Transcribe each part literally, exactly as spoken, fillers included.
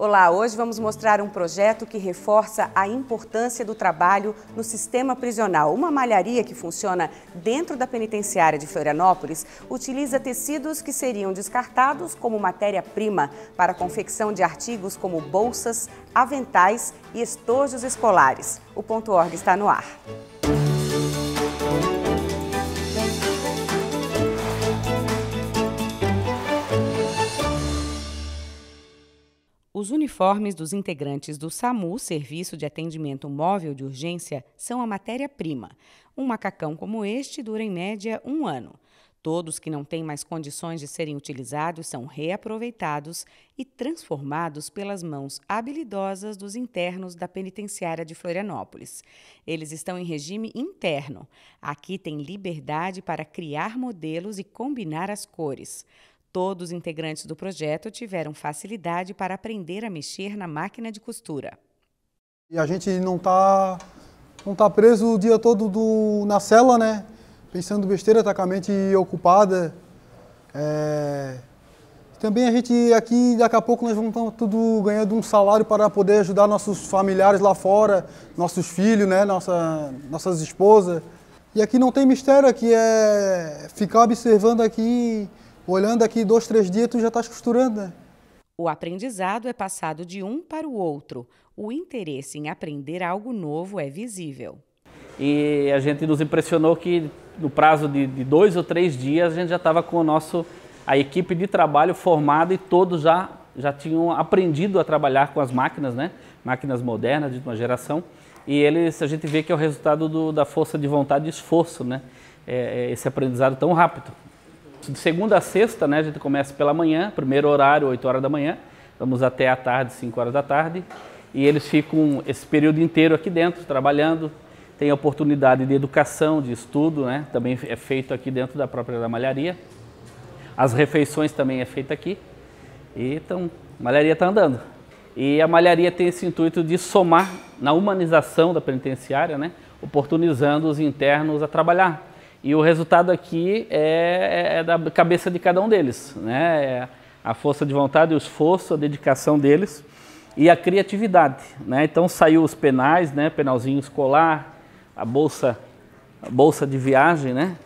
Olá, hoje vamos mostrar um projeto que reforça a importância do trabalho no sistema prisional. Uma malharia que funciona dentro da penitenciária de Florianópolis utiliza tecidos que seriam descartados como matéria-prima para a confecção de artigos como bolsas, aventais e estojos escolares. O ponto ponto org está no ar. Os uniformes dos integrantes do SAMU, Serviço de Atendimento Móvel de Urgência, são a matéria-prima. Um macacão como este dura, em média, um ano. Todos que não têm mais condições de serem utilizados são reaproveitados e transformados pelas mãos habilidosas dos internos da penitenciária de Florianópolis. Eles estão em regime interno. Aqui tem liberdade para criar modelos e combinar as cores. Todos os integrantes do projeto tiveram facilidade para aprender a mexer na máquina de costura. E a gente não está não tá preso o dia todo do, na cela, né? Pensando besteira, tá com a mente ocupada. É... Também a gente aqui, daqui a pouco, nós vamos estar tudo ganhando um salário para poder ajudar nossos familiares lá fora, nossos filhos, né? Nossa, nossas esposas. E aqui não tem mistério, aqui é ficar observando aqui. Olhando aqui dois, três dias, tu já estás costurando, né? O aprendizado é passado de um para o outro. O interesse em aprender algo novo é visível. E a gente nos impressionou que no prazo de, de dois ou três dias a gente já estava com o nosso, a equipe de trabalho formada e todos já, já tinham aprendido a trabalhar com as máquinas, né? Máquinas modernas de uma geração. E eles, a gente vê que é o resultado do, da força de vontade e esforço, né? É, esse aprendizado tão rápido. De segunda a sexta, né, a gente começa pela manhã, primeiro horário, oito horas da manhã, vamos até a tarde, cinco horas da tarde, e eles ficam esse período inteiro aqui dentro, trabalhando, tem a oportunidade de educação, de estudo, né, também é feito aqui dentro da própria da malharia, as refeições também é feita aqui, e então a malharia está andando. E a malharia tem esse intuito de somar na humanização da penitenciária, né, oportunizando os internos a trabalhar. E o resultado aqui é, é da cabeça de cada um deles, né? É a força de vontade, o esforço, a dedicação deles e a criatividade, né? Então saiu os penais, né? Penalzinho escolar, a bolsa, a bolsa de viagem, né?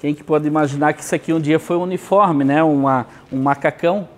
Quem que pode imaginar que isso aqui um dia foi um uniforme, né? Uma, um macacão,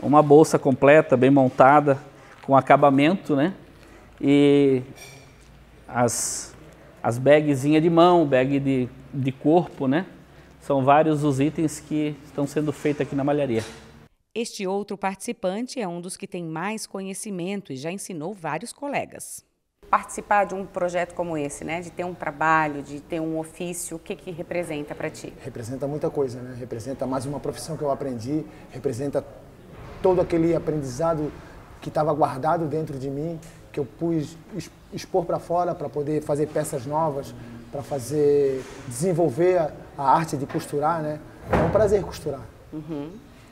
uma bolsa completa, bem montada, com acabamento, né? E as, as bagzinhas de mão, bag de... de corpo, né? São vários os itens que estão sendo feitos aqui na malharia. Este outro participante é um dos que tem mais conhecimento e já ensinou vários colegas. Participar de um projeto como esse, né? De ter um trabalho, de ter um ofício, o que que representa para ti? Representa muita coisa, né? Representa mais uma profissão que eu aprendi, representa todo aquele aprendizado que estava guardado dentro de mim, que eu pus expor para fora para poder fazer peças novas, para fazer, desenvolver a, a arte de costurar, né? É um prazer costurar. Uhum.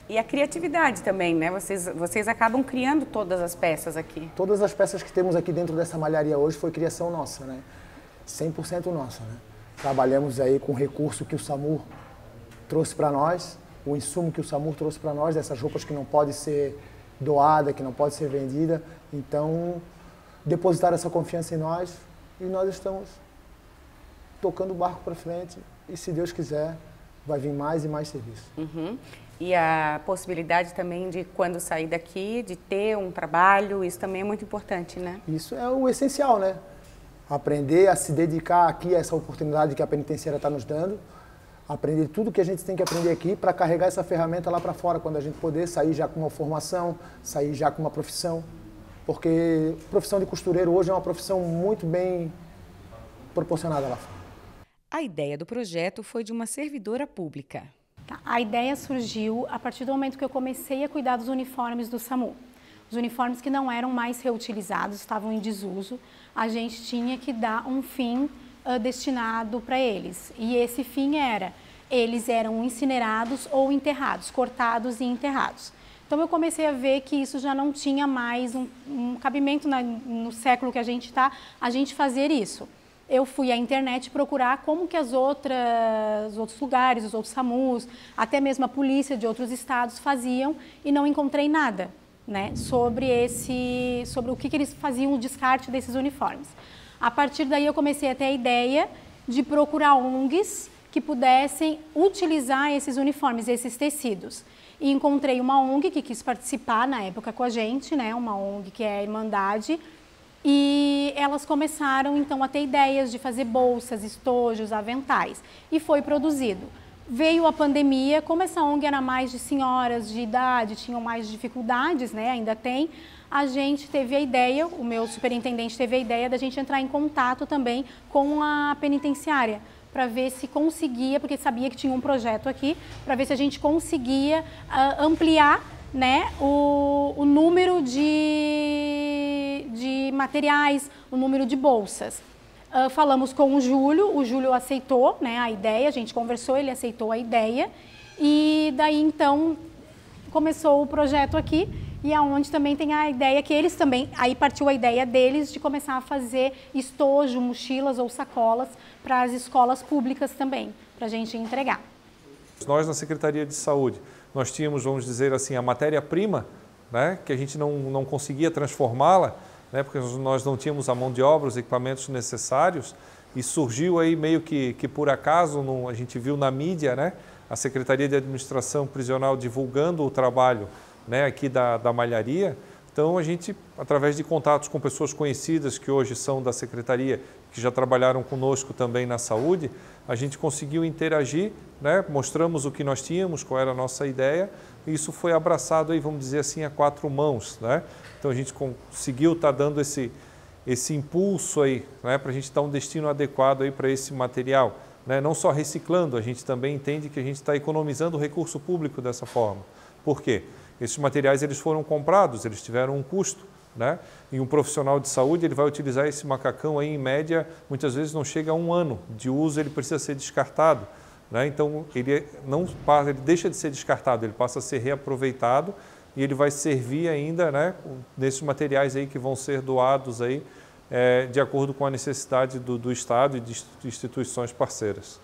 E a criatividade também, né? Vocês, vocês acabam criando todas as peças aqui. Todas as peças que temos aqui dentro dessa malharia hoje foi criação nossa, né? cem por cento nossa, né? Trabalhamos aí com o recurso que o SAMU trouxe para nós, o insumo que o SAMU trouxe para nós, dessas roupas que não pode ser doada, que não pode ser vendida. Então, depositaram essa confiança em nós e nós estamos tocando o barco para frente e, se Deus quiser, vai vir mais e mais serviço. Uhum. E a possibilidade também de, quando sair daqui, de ter um trabalho, isso também é muito importante, né? Isso é o essencial, né? Aprender a se dedicar aqui a essa oportunidade que a penitenciária está nos dando, aprender tudo que a gente tem que aprender aqui para carregar essa ferramenta lá para fora, quando a gente poder sair já com uma formação, sair já com uma profissão, porque a profissão de costureiro hoje é uma profissão muito bem proporcionada lá fora. A ideia do projeto foi de uma servidora pública. A ideia surgiu a partir do momento que eu comecei a cuidar dos uniformes do SAMU. Os uniformes que não eram mais reutilizados, estavam em desuso, a gente tinha que dar um fim uh, destinado para eles. E esse fim era, eles eram incinerados ou enterrados, cortados e enterrados. Então eu comecei a ver que isso já não tinha mais um, um cabimento na, no século que a gente está, a gente fazer isso. Eu fui à internet procurar como que as outras, os outros lugares, os outros SAMUs, até mesmo a polícia de outros estados faziam e não encontrei nada. né, sobre, esse, sobre o que, que eles faziam o descarte desses uniformes. A partir daí eu comecei a ter a ideia de procurar O N Gs que pudessem utilizar esses uniformes, esses tecidos. E encontrei uma O N G que quis participar na época com a gente, né, uma O N G que é a Irmandade, e elas começaram então a ter ideias de fazer bolsas, estojos, aventais, e foi produzido. Veio a pandemia, como essa O N G era mais de senhoras de idade, tinham mais dificuldades, né, ainda tem, a gente teve a ideia, o meu superintendente teve a ideia da gente entrar em contato também com a penitenciária, para ver se conseguia, porque sabia que tinha um projeto aqui, para ver se a gente conseguia uh, ampliar, né, o, o número de, de materiais, o número de bolsas. Uh, falamos com o Júlio, o Júlio aceitou, né, a ideia, a gente conversou, ele aceitou a ideia e daí então começou o projeto aqui e aonde também tem a ideia que eles também, aí partiu a ideia deles de começar a fazer estojo, mochilas ou sacolas para as escolas públicas também, para a gente entregar. Nós na Secretaria de Saúde, nós tínhamos, vamos dizer assim, a matéria-prima, né, que a gente não, não conseguia transformá-la, né, porque nós não tínhamos a mão de obra, os equipamentos necessários, e surgiu aí meio que, que por acaso, num, a gente viu na mídia, né, a Secretaria de Administração Prisional divulgando o trabalho, né, aqui da, da malharia. Então a gente, através de contatos com pessoas conhecidas que hoje são da Secretaria, que já trabalharam conosco também na saúde, a gente conseguiu interagir, né, mostramos o que nós tínhamos, qual era a nossa ideia, e isso foi abraçado aí, vamos dizer assim, a quatro mãos, né? Então a gente conseguiu estar dando esse, esse impulso aí, né, para a gente dar um destino adequado aí para esse material, né? Não só reciclando, a gente também entende que a gente está economizando o recurso público dessa forma. Por quê? Esses materiais eles foram comprados, eles tiveram um custo, né? E um profissional de saúde ele vai utilizar esse macacão aí em média, muitas vezes não chega a um ano de uso, ele precisa ser descartado. Né? Então ele não passa, ele deixa de ser descartado, ele passa a ser reaproveitado e ele vai servir ainda, né, nesses materiais aí que vão ser doados aí, é, de acordo com a necessidade do, do Estado e de instituições parceiras.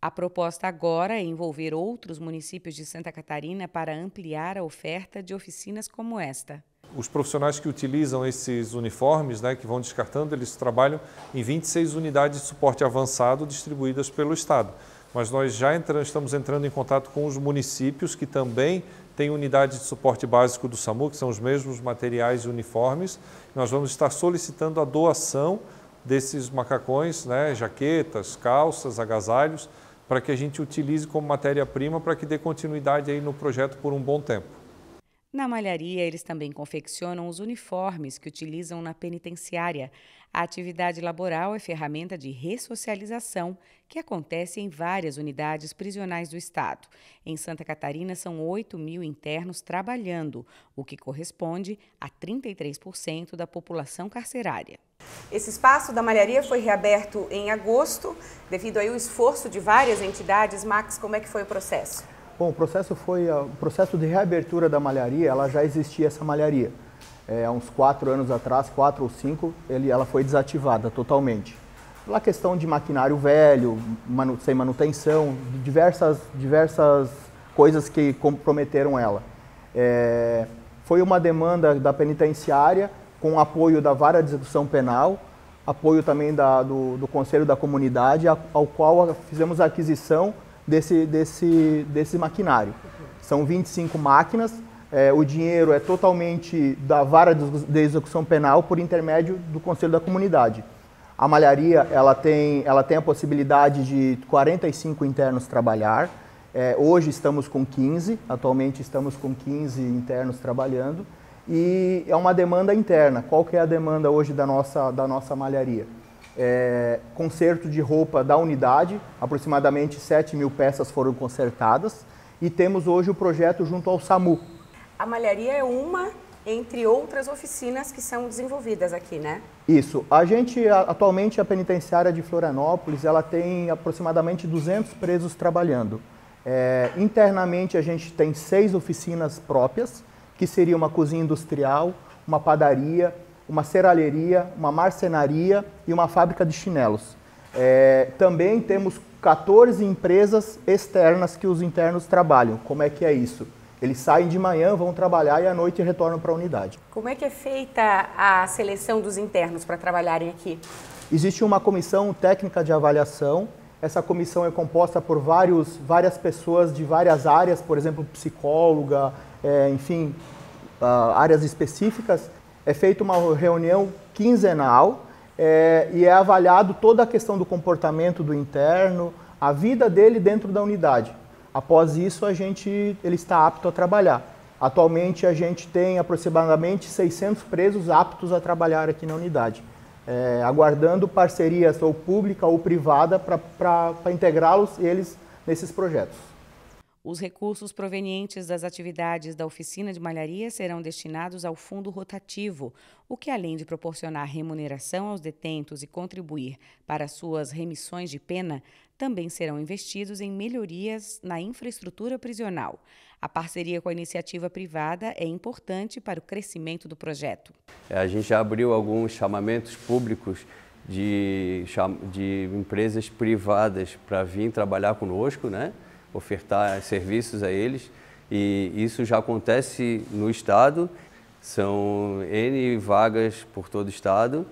A proposta agora é envolver outros municípios de Santa Catarina para ampliar a oferta de oficinas como esta. Os profissionais que utilizam esses uniformes, né, que vão descartando, eles trabalham em vinte e seis unidades de suporte avançado distribuídas pelo Estado. Mas nós já entramos, estamos entrando em contato com os municípios que também têm unidades de suporte básico do SAMU, que são os mesmos materiais e uniformes. Nós vamos estar solicitando a doação desses macacões, né, jaquetas, calças, agasalhos, para que a gente utilize como matéria-prima para que dê continuidade aí no projeto por um bom tempo. Na malharia, eles também confeccionam os uniformes que utilizam na penitenciária. A atividade laboral é ferramenta de ressocialização que acontece em várias unidades prisionais do Estado. Em Santa Catarina, são oito mil internos trabalhando, o que corresponde a trinta e três por cento da população carcerária. Esse espaço da malharia foi reaberto em agosto, devido aí ao esforço de várias entidades. Max, como é que foi o processo? Bom, o processo foi o processo de reabertura da malharia. Ela já existia essa malharia é, há uns quatro anos atrás, quatro ou cinco, ele, ela foi desativada totalmente. Pela questão de maquinário velho, manu, sem manutenção, diversas diversas coisas que comprometeram ela. É, foi uma demanda da penitenciária, com apoio da Vara de Execução Penal, apoio também da, do, do Conselho da Comunidade, ao qual fizemos a aquisição desse, desse, desse maquinário. São vinte e cinco máquinas, é, o dinheiro é totalmente da Vara de Execução Penal por intermédio do Conselho da Comunidade. A malharia ela tem, ela tem a possibilidade de quarenta e cinco internos trabalhar, é, hoje estamos com quinze, atualmente estamos com quinze internos trabalhando. E é uma demanda interna. Qual que é a demanda hoje da nossa, da nossa malharia? É, conserto de roupa da unidade, aproximadamente sete mil peças foram consertadas e temos hoje o projeto junto ao SAMU. A malharia é uma entre outras oficinas que são desenvolvidas aqui, né? Isso. A gente, atualmente, a penitenciária de Florianópolis, ela tem aproximadamente duzentos presos trabalhando. É, internamente, a gente tem seis oficinas próprias, que seria uma cozinha industrial, uma padaria, uma serralheria, uma marcenaria e uma fábrica de chinelos. É, também temos quatorze empresas externas que os internos trabalham. Como é que é isso? Eles saem de manhã, vão trabalhar e à noite retornam para a unidade. Como é que é feita a seleção dos internos para trabalharem aqui? Existe uma comissão técnica de avaliação. Essa comissão é composta por vários, várias pessoas de várias áreas, por exemplo, psicóloga, é, enfim, uh, áreas específicas. É feita uma reunião quinzenal é, e é avaliado toda a questão do comportamento do interno, a vida dele dentro da unidade. Após isso, a gente, ele está apto a trabalhar. Atualmente, a gente tem aproximadamente seiscentos presos aptos a trabalhar aqui na unidade. É, aguardando parcerias ou pública ou privada para integrá-los, eles, nesses projetos. Os recursos provenientes das atividades da oficina de malharia serão destinados ao fundo rotativo, o que, além de proporcionar remuneração aos detentos e contribuir para suas remissões de pena, também serão investidos em melhorias na infraestrutura prisional. A parceria com a iniciativa privada é importante para o crescimento do projeto. A gente já abriu alguns chamamentos públicos de, de empresas privadas para vir trabalhar conosco, né? Ofertar serviços a eles, e isso já acontece no Estado. São N vagas por todo o Estado.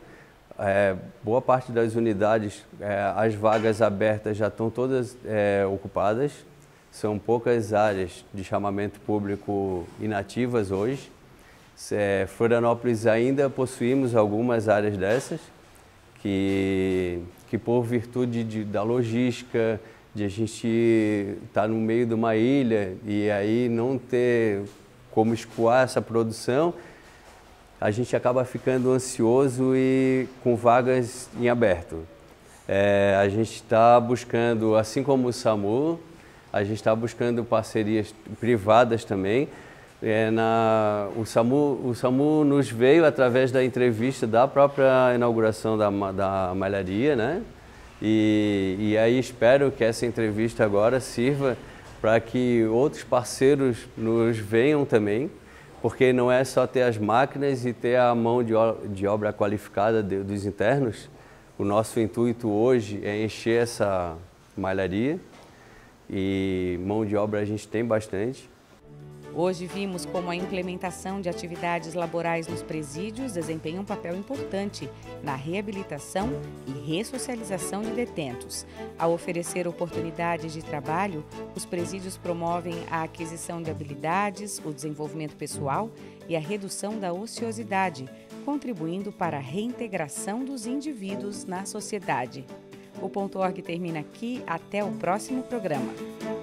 É, boa parte das unidades, é, as vagas abertas já estão todas é, ocupadas. São poucas áreas de chamamento público inativas hoje. É, Florianópolis ainda possuímos algumas áreas dessas, que, que por virtude de, da logística, de a gente estar no meio de uma ilha e aí não ter como escoar essa produção, a gente acaba ficando ansioso e com vagas em aberto. É, a gente está buscando, assim como o SAMU, a gente está buscando parcerias privadas também. É, na, o, SAMU, o SAMU nos veio através da entrevista da própria inauguração da, da malharia, né? E, e aí espero que essa entrevista agora sirva para que outros parceiros nos venham também, porque não é só ter as máquinas e ter a mão de obra qualificada dos internos. O nosso intuito hoje é encher essa malharia e mão de obra a gente tem bastante. Hoje vimos como a implementação de atividades laborais nos presídios desempenha um papel importante na reabilitação e ressocialização de detentos. Ao oferecer oportunidades de trabalho, os presídios promovem a aquisição de habilidades, o desenvolvimento pessoal e a redução da ociosidade, contribuindo para a reintegração dos indivíduos na sociedade. O Ponto.org termina aqui. Até o próximo programa.